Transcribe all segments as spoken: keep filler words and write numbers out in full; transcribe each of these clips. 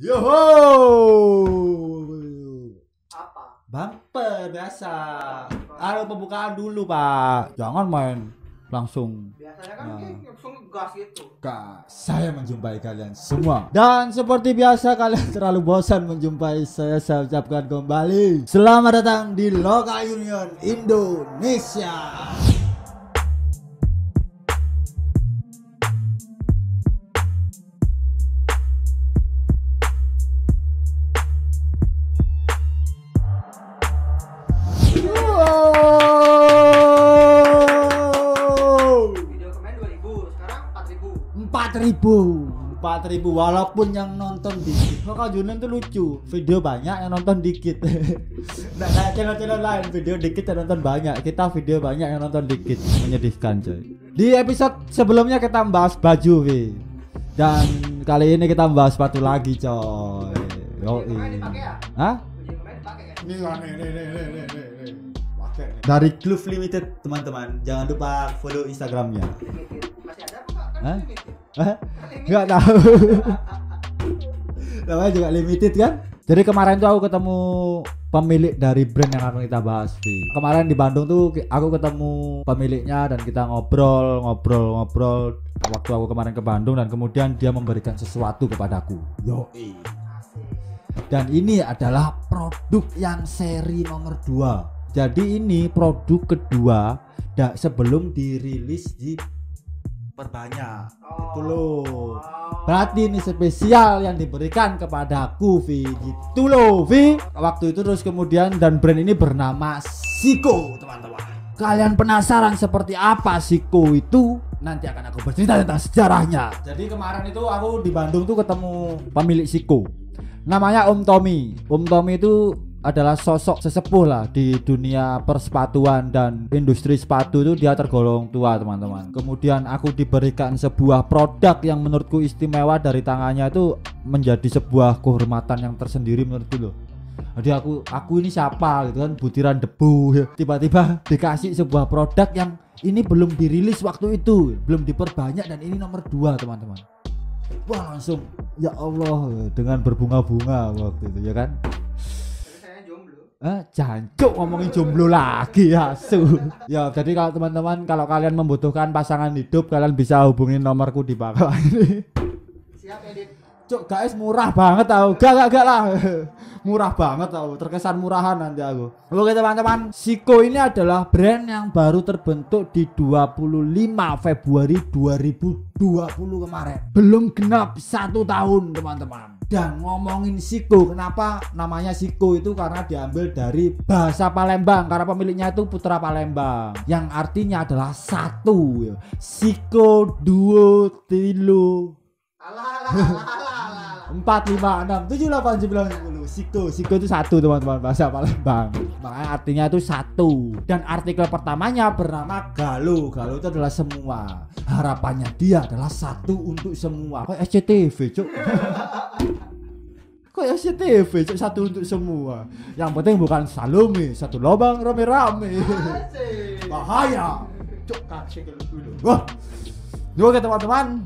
Yoho! Apa? Bumper biasa. Harus pembukaan dulu, Pak. Jangan main langsung. Biasanya kan nah. langsung gas gitu. Kak, saya menjumpai kalian semua. Dan seperti biasa kalian terlalu bosan menjumpai saya, saya ucapkan kembali selamat datang di Loka Union Indonesia. empat ribu walaupun yang nonton dikit. Loka Union tuh lucu, video banyak yang nonton dikit. Nah, kayak channel-channel lain video dikit yang nonton banyak, kita video banyak yang nonton dikit. Menyedihkan coy. Di episode sebelumnya kita bahas baju we. Dan kali ini kita bahas sepatu lagi coy. Yo. Hah? Ini dari Kloof Limited teman-teman. Jangan lupa follow Instagramnya. Masih ada apa kan? Hah? Nggak tahu. Namanya juga limited kan. Jadi kemarin tuh aku ketemu pemilik dari brand yang akan kita bahas sih. Kemarin di Bandung tuh aku ketemu pemiliknya dan kita ngobrol ngobrol ngobrol waktu aku kemarin ke Bandung, dan kemudian dia memberikan sesuatu kepadaku. Yoi. Dan ini adalah produk yang seri nomor dua. Jadi ini produk kedua da, sebelum dirilis di perbanyak itu loh, berarti ini spesial yang diberikan kepadaku Vi, gitu loh Vi. Waktu itu terus kemudian, dan brand ini bernama Siko teman-teman. Kalian penasaran seperti apa Siko itu? Nanti akan aku bercerita tentang sejarahnya. Jadi kemarin itu aku di Bandung tuh ketemu pemilik Siko, namanya Om Tommy. Om Tommy itu adalah sosok sesepuh lah di dunia persepatuan dan industri sepatu itu, dia tergolong tua teman-teman. Kemudian aku diberikan sebuah produk yang menurutku istimewa dari tangannya, itu menjadi sebuah kehormatan yang tersendiri menurutku loh. Jadi aku aku ini siapa gitu kan, butiran debu, tiba-tiba dikasih sebuah produk yang ini belum dirilis waktu itu, belum diperbanyak, dan ini nomor dua teman-teman. Wah langsung ya Allah, dengan berbunga-bunga waktu itu ya kan. Eh, jancuk ngomongin jomblo lagi ya su. Ya jadi kalau teman-teman, kalau kalian membutuhkan pasangan hidup, kalian bisa hubungin nomorku di bawah ini. Siap edit. Cuk guys, murah banget tau. Gak gak gak lah. Murah banget tau. Terkesan murahan nanti aku. Oke teman-teman, Siko ini adalah brand yang baru terbentuk di dua puluh lima Februari dua ribu dua puluh kemarin. Belum genap satu tahun teman-teman. Dan ngomongin Siko, kenapa namanya Siko itu karena diambil dari bahasa Palembang, karena pemiliknya itu putra Palembang yang artinya adalah satu. Siko duo tilo empat lima enam tujuh delapan sembilan sepuluh. Siko, Siko itu satu teman-teman, bahasa Palembang, makanya artinya itu satu. Dan artikel pertamanya bernama Galuh. Galuh itu adalah semua, harapannya dia adalah satu untuk semua. Kok S C T V cuk. Kok S C T V cuk, satu untuk semua. Yang penting bukan salome, satu lubang rame-rame. Bahaya cuk, kasih dulu. Wah. Oke teman-teman,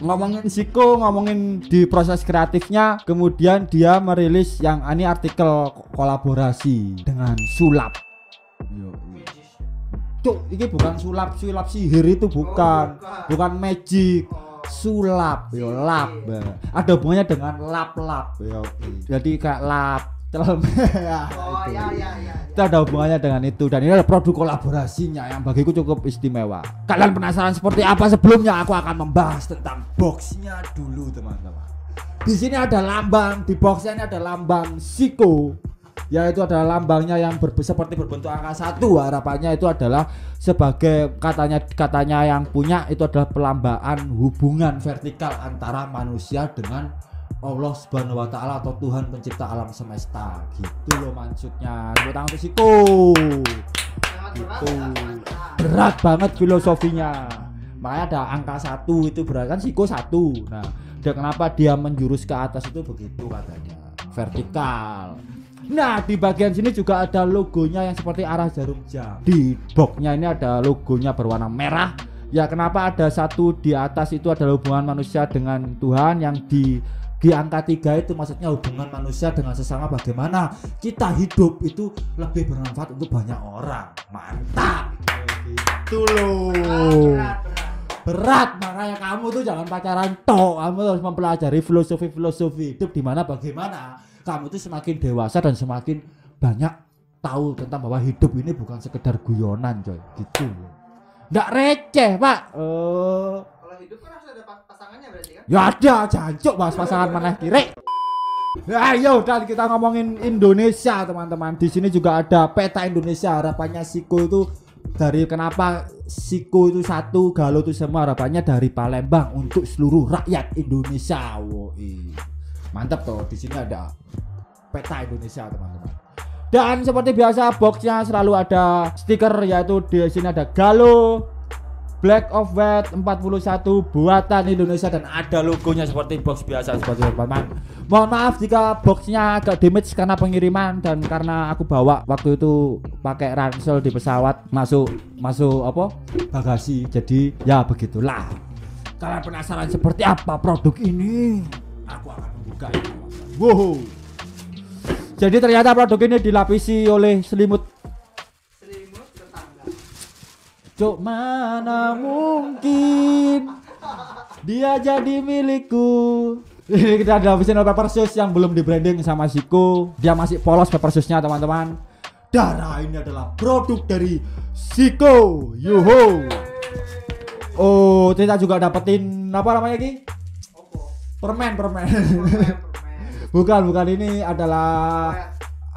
ngomongin Siko, ngomongin di proses kreatifnya, kemudian dia merilis yang ini artikel kolaborasi dengan sulap. Yo. Cuk, ini bukan sulap, sulap sihir itu bukan, oh, bukan magic, oh. Sulap, yo lap, ada hubungannya dengan lap-lap, yo. Jadi kayak lap. Oh, ya, ya, ya. Itu ada hubungannya dengan itu, dan ini adalah produk kolaborasinya yang bagiku cukup istimewa. Kalian penasaran seperti apa? Sebelumnya aku akan membahas tentang boxnya dulu teman-teman. Di sini ada lambang, di boxnya ini ada lambang Siko, yaitu adalah lambangnya yang ber, seperti berbentuk angka satu. Harapannya itu adalah sebagai katanya katanya yang punya itu adalah pelambaan hubungan vertikal antara manusia dengan Allah Subhanahu Wa Taala atau Tuhan pencipta alam semesta, gitu loh maksudnya. Tepuk tangan untuk Siko. Gitu. Berat banget filosofinya. Makanya ada angka satu itu berat kan, Siko satu. Nah, dia kenapa dia menjurus ke atas itu begitu katanya. Vertikal. Nah di bagian sini juga ada logonya yang seperti arah jarum jam. Di boxnya ini ada logonya berwarna merah. Ya kenapa ada satu di atas itu adalah hubungan manusia dengan Tuhan, yang di di angka tiga itu maksudnya hubungan manusia dengan sesama, bagaimana kita hidup itu lebih bermanfaat untuk banyak orang. Mantap. Itu loh. Berat, berat, berat. Makanya kamu tuh jangan pacaran tok. Kamu harus mempelajari filosofi-filosofi hidup di mana bagaimana kamu tuh semakin dewasa dan semakin banyak tahu tentang bahwa hidup ini bukan sekedar guyonan, coy. Gitu. Nggak receh, Pak. Eh, kalau hidup kan harus ada pasangannya berarti kan? Ya ada, jancuk bahas pasangan maneh kiri. Nah, ayo dan kita ngomongin Indonesia, teman-teman. Di sini juga ada peta Indonesia. Harapannya Siko itu dari kenapa Siko itu satu, Galuh itu semua, harapannya dari Palembang untuk seluruh rakyat Indonesia. Woi. Mantap toh, di sini ada peta Indonesia, teman-teman. Dan seperti biasa boxnya selalu ada stiker, yaitu di sini ada Galuh Black of White empat puluh satu buatan Indonesia dan ada logonya seperti box biasa seperti teman-teman. Mohon maaf jika boxnya agak damage karena pengiriman dan karena aku bawa waktu itu pakai ransel di pesawat masuk masuk apa bagasi. Jadi ya begitulah. Kalian penasaran seperti apa produk ini? Aku akan membuka ini. Wow. Jadi ternyata produk ini dilapisi oleh selimut. Selimut tetangga. Cuk, mana mungkin dia jadi milikku. Ini kita ada lapisan paper shoes yang belum di branding sama Siko. Dia masih polos paper shoesnya, teman-teman. Darah ini adalah produk dari Siko. Yuhu. Oh, kita juga dapetin apa namanya Ki? Permen, permen. permen. Bukan, bukan ini adalah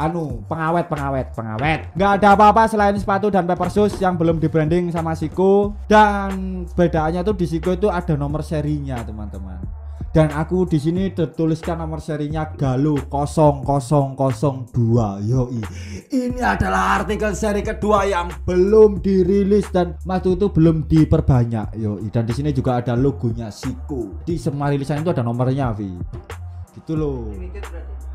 anu pengawet, pengawet, pengawet. Nggak ada apa-apa selain sepatu dan paper shoes yang belum di branding sama Siko. Dan bedaannya tuh di Siko itu ada nomor serinya, teman-teman. Dan aku di sini tertuliskan nomor serinya Galuh nol nol nol dua. Yoi. Ini adalah artikel seri kedua yang belum dirilis dan waktu itu belum diperbanyak. Yoi. Dan di sini juga ada logonya Siko. Di semua rilisan itu ada nomornya, Vi. Gitu loh,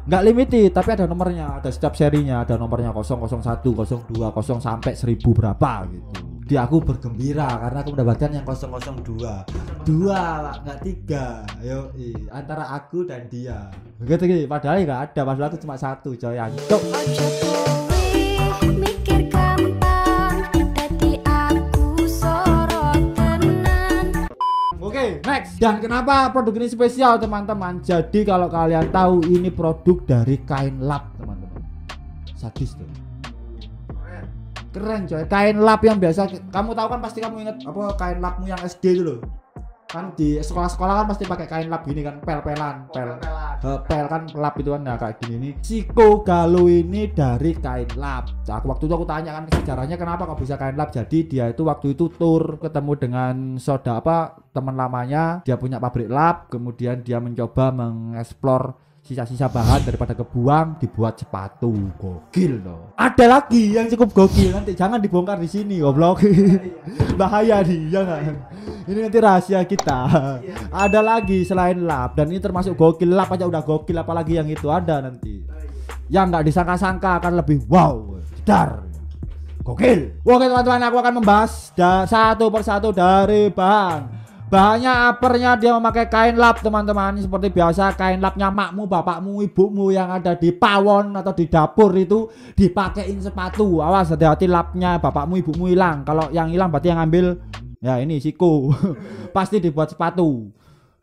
nggak limited tapi ada nomornya, ada setiap serinya ada nomornya nol nol satu, nol dua, nol sampai seribu berapa gitu. Di aku bergembira karena aku mendapatkan yang nol nol dua dua nggak tiga. Yo, antara aku dan dia gitu gitu, padahal nggak ada, padahal itu cuma satu, coy. Antuk. Next. Dan kenapa produk ini spesial, teman-teman? Jadi kalau kalian tahu ini produk dari kain lap, teman-teman. Sadis tuh. Keren, coy. Kain lap yang biasa kamu tahu kan, pasti kamu inget apa kain lapmu yang S D itu loh. Kan di sekolah-sekolah kan pasti pakai kain lap gini kan, pel-pelan, pel. Oh, pel-pelan. Uh, pel kan lap itu kan, nah kayak gini nih. Siko Galuh ini dari kain lap. Nah, waktu itu aku tanya kan sejarahnya kenapa kok bisa kain lap. Jadi dia itu waktu itu tur ketemu dengan saudara apa teman lamanya, dia punya pabrik lap, kemudian dia mencoba mengeksplor sisa-sisa bahan daripada kebuang dibuat sepatu. Gokil loh. Ada lagi yang cukup gokil, nanti jangan dibongkar di sini, goblok. Bahaya nih, ya nggak? Ini nanti rahasia kita. Ada lagi selain lap dan ini termasuk gokil. Lap aja udah gokil, apalagi yang itu ada nanti. Yang nggak disangka-sangka akan lebih wow, dar. Gokil. Oke teman-teman, aku akan membahas satu persatu dari bahan. Bahannya apernya dia memakai kain lap, teman-teman. Seperti biasa kain lapnya makmu, bapakmu, ibumu yang ada di pawon atau di dapur itu dipakein sepatu. Awas, hati-hati lapnya bapakmu, ibumu hilang. Kalau yang hilang berarti yang ambil ya ini Siko. Pasti dibuat sepatu.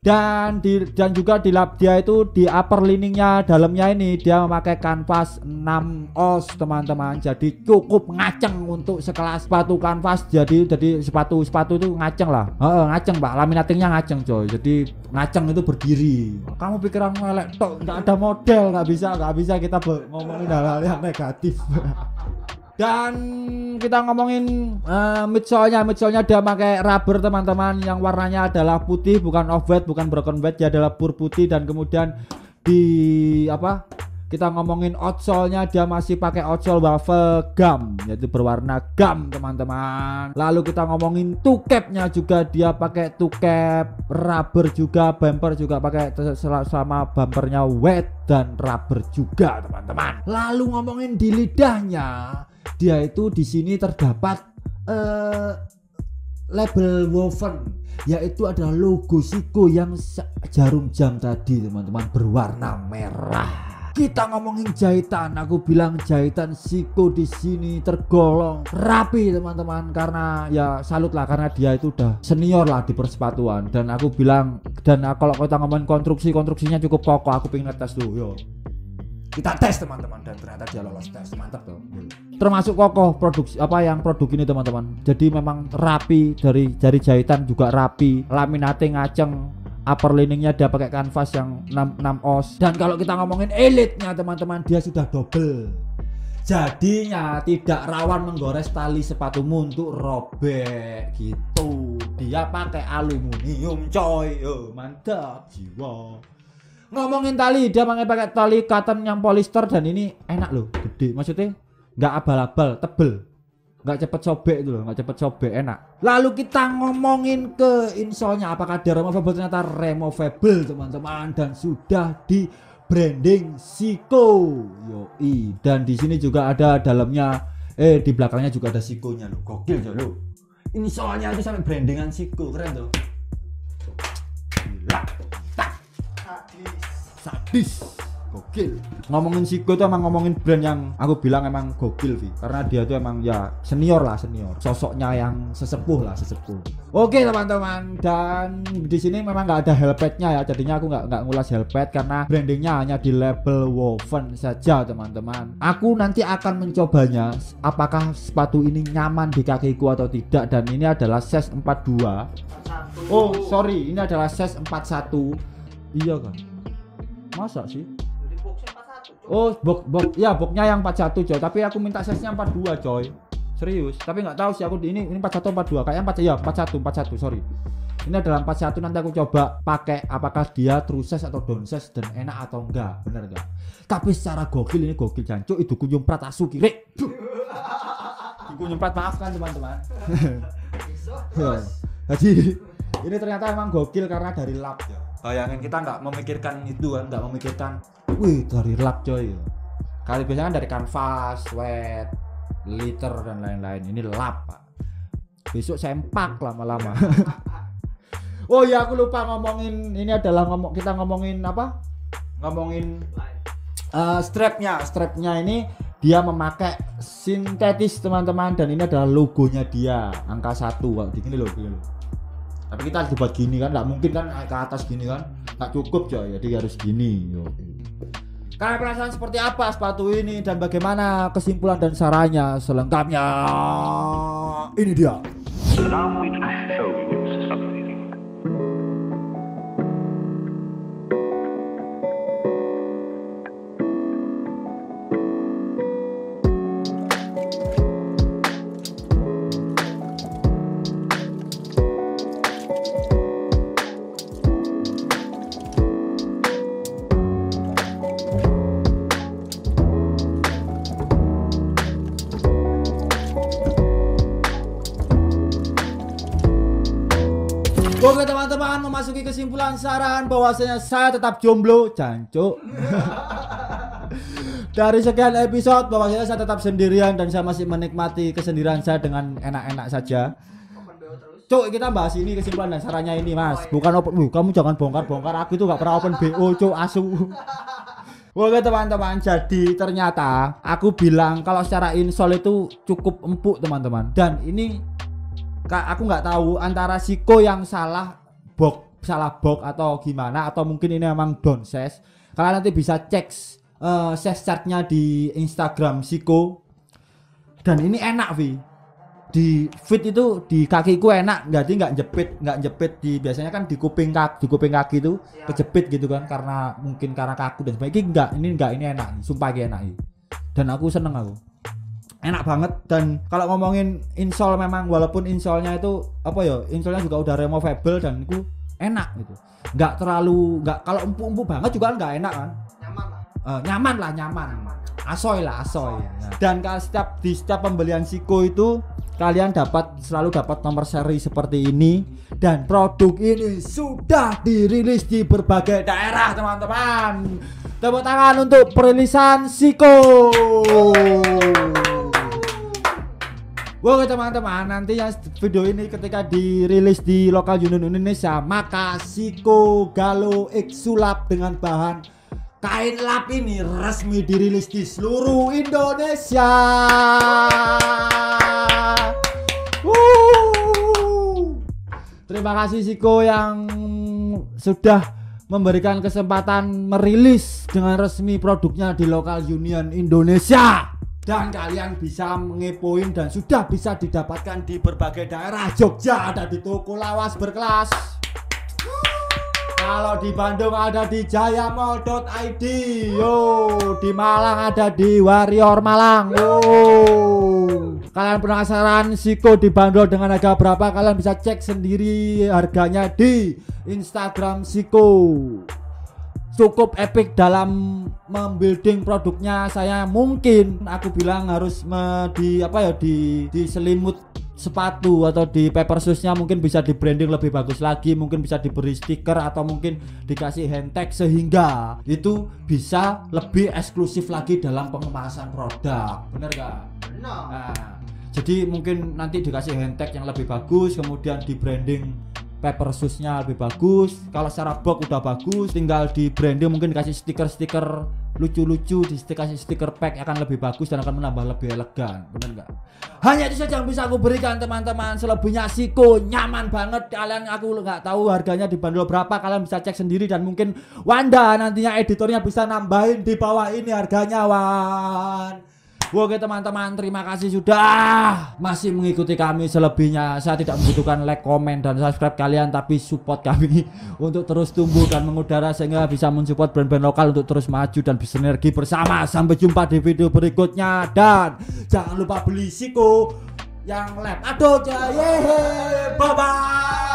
Dan di, dan juga di lap dia itu di upper liningnya dalamnya ini dia memakai kanvas enam ons, teman-teman. Jadi cukup ngaceng untuk sekelas sepatu kanvas. Jadi jadi sepatu sepatu itu ngaceng lah. Heeh, ngaceng, Pak. Laminatingnya ngaceng, coy. Jadi ngaceng itu berdiri. Kamu pikiran melek tok, enggak ada model, enggak bisa, enggak bisa kita ngomongin hal-hal yang negatif. Dan kita ngomongin uh, midsole-nya, midsole-nya dia pakai rubber, teman-teman, yang warnanya adalah putih, bukan off-white, bukan broken white, dia adalah pur putih. Dan kemudian di apa? Kita ngomongin outsole-nya, dia masih pakai outsole waffle gum, yaitu berwarna gum, teman-teman. Lalu kita ngomongin toe cap-nya juga, dia pakai toe cap rubber juga, bumper juga pakai sama bumpernya wet dan rubber juga, teman-teman. Lalu ngomongin di lidahnya, dia itu di sini terdapat uh, label woven, yaitu adalah logo Siko yang jarum jam tadi, teman-teman, berwarna merah. Kita ngomongin jahitan, aku bilang jahitan Siko di sini tergolong rapi, teman-teman, karena ya salut lah, karena dia itu udah senior lah di persepatuan. Dan aku bilang, dan kalau kita ngomongin konstruksi, konstruksinya cukup kokoh. Aku pengen ngetes dulu, yo kita tes, teman-teman, dan ternyata dia lolos tes, mantap tuh. Termasuk kokoh produksi apa yang produk ini, teman-teman. Jadi memang rapi, dari jari jahitan juga rapi, laminate ngaceng. Upper liningnya dia pakai kanvas yang enam os. Dan kalau kita ngomongin elitnya, teman-teman, dia sudah double, jadinya tidak rawan menggores tali sepatumu untuk robek gitu. Dia pakai aluminium, coy. Oh, mantap jiwa. Ngomongin tali, dia pakai tali cotton yang polyester, dan ini enak loh, gede, maksudnya nggak abal-abal, tebel, nggak cepet sobek itu loh, nggak cepet sobek, enak. Lalu kita ngomongin ke insolnya, apakah dia removable? Ternyata removable, teman-teman, dan sudah di branding Siko, yoi. Dan di sini juga ada dalamnya, eh di belakangnya juga ada Sikonya loh, gokil ya lo. Insolnya itu sampai brandingan Siko, keren tuh. Gila, sadis, gokil. Ngomongin Siko tuh emang ngomongin brand yang aku bilang emang gokil, Vi, karena dia tuh emang ya senior lah, senior, sosoknya yang sesepuh lah, sesepuh. Oke, teman-teman, dan di sini memang nggak ada helpetnya ya, jadinya aku nggak nggak ngulas helpet karena brandingnya hanya di label woven saja, teman-teman. Aku nanti akan mencobanya, apakah sepatu ini nyaman di kakiku atau tidak. Dan ini adalah size empat puluh dua. Oh sorry, ini adalah size empat puluh satu. Iya kan? Masa sih? Oh, box box ya, boxnya yang empat puluh satu, coy. Tapi aku minta size nya empat puluh dua, coy. Serius, tapi nggak tahu sih aku ini ini empat puluh satu, empat puluh dua. Kayaknya empat, ya empat puluh satu, empat puluh satu, sorry. Ini adalah empat puluh satu, nanti aku coba pakai apakah dia true size atau down size dan enak atau enggak, bener enggak? Tapi secara gokil ini gokil jancuk, itu kunjung prat asuki. Rek. Kunjung prat, maafkan teman-teman. Jadi ini ternyata emang gokil karena dari lap ya. Bayangin, kita nggak memikirkan itu kan, nggak memikirkan wih dari lap, coy. Kali biasanya kan dari kanvas, sweat, liter dan lain-lain. Ini lap, Pak. Besok sempak lama-lama. Oh ya, aku lupa ngomongin, ini adalah ngomong kita ngomongin apa? Ngomongin uh, strapnya. Strapnya ini dia memakai sintetis, teman-teman, dan ini adalah logonya dia, angka satu. Wah, gini loh, gini loh. Tapi kita dibuat gini kan, nggak mungkin kan ke atas gini kan, nggak cukup, coy. Jadi harus gini. Kalian penasaran seperti apa sepatu ini dan bagaimana kesimpulan dan sarannya selengkapnya? Ini dia. Oke, teman-teman, memasuki kesimpulan saran bahwasanya saya tetap jomblo, jancuk. Dari sekian episode bahwasanya saya tetap sendirian dan saya masih menikmati kesendirian saya dengan enak-enak saja. Cuk, kita bahas ini kesimpulan dan sarannya ini, Mas. Bukan open, uh, kamu jangan bongkar-bongkar, aku itu gak pernah open B O, cuk, asu. Oke, teman-teman, jadi ternyata aku bilang kalau secara insol itu cukup empuk, teman-teman. Dan ini Kak, aku nggak tahu antara Siko yang salah box, salah box atau gimana, atau mungkin ini memang down size. Kalian nanti bisa cek uh, size chartnya di Instagram Siko. Dan ini enak, Vi. Di fit itu di kakiku enak, jadi nggak jepit, nggak jepit di biasanya kan di kuping kaki, di kuping kaki itu ya, kejepit gitu kan, karena mungkin karena kaku dan sebagainya. Nggak, ini nggak, ini enak, sumpah ini enak. Dan aku seneng aku. Enak banget. Dan kalau ngomongin insol, memang walaupun insolnya itu apa ya, insolnya juga udah removable dan itu enak gitu, nggak terlalu, nggak kalau empuk-empuk banget juga nggak enak kan, nyaman lah, uh, nyaman lah, nyaman, nyaman. asoy lah asoy, asoy ya. Dan kalau setiap di setiap pembelian Siko itu kalian dapat selalu dapat nomor seri seperti ini, dan produk ini sudah dirilis di berbagai daerah, teman-teman. Tepuk tangan untuk perilisan Siko. Oke teman-teman, nanti ya video ini ketika dirilis di lokal Yunun Indonesia, maka Siko Galo X sulap dengan bahan kain lap ini resmi dirilis di seluruh Indonesia. Woo. Terima kasih Siko yang sudah memberikan kesempatan merilis dengan resmi produknya di lokal Union Indonesia. Dan kalian bisa mengepoin dan sudah bisa didapatkan di berbagai daerah. Jogja ada di toko lawas berkelas. Kalau di Bandung ada di jayamall dot i d. Yo, di Malang ada di Warrior Malang. Yo. Kalian penasaran Siko dibanderol dengan harga berapa? Kalian bisa cek sendiri harganya di Instagram Siko. Cukup epic dalam membuilding produknya. Saya mungkin aku bilang harus me, di apa ya di, di selimut sepatu atau di paper shoesnya mungkin bisa di branding lebih bagus lagi, mungkin bisa diberi stiker atau mungkin dikasih hand tag sehingga itu bisa lebih eksklusif lagi dalam pengemasan produk, bener gak? No. Nah, jadi mungkin nanti dikasih hand tag yang lebih bagus, kemudian di branding paper shoesnya lebih bagus. Kalau secara box udah bagus, tinggal di branding mungkin dikasih stiker-stiker lucu-lucu, dikasih stiker pack akan lebih bagus dan akan menambah lebih elegan, bener nggak? Hanya itu saja yang bisa aku berikan teman-teman. Selebihnya Siko nyaman banget. Kalian, aku nggak tahu harganya dibanderol berapa, kalian bisa cek sendiri dan mungkin Wanda nantinya editornya bisa nambahin di bawah ini harganya, Wan. Oke teman-teman, terima kasih sudah masih mengikuti kami. Selebihnya saya tidak membutuhkan like, komen, dan subscribe kalian, tapi support kami untuk terus tumbuh dan mengudara sehingga bisa mensupport brand-brand lokal untuk terus maju dan bersinergi bersama. Sampai jumpa di video berikutnya dan jangan lupa beli Siko yang lab. Aduh, yeay, bye-bye.